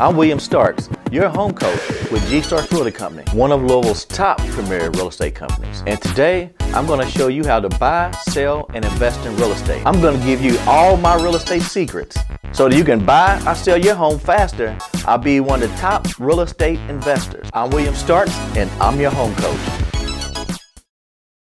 I'm William Starks, your home coach with G-Star Realty Company, one of Louisville's top premier real estate companies. And today, I'm going to show you how to buy, sell, and invest in real estate. I'm going to give you all my real estate secrets so that you can buy or sell your home faster. I'll be one of the top real estate investors. I'm William Starks, and I'm your home coach.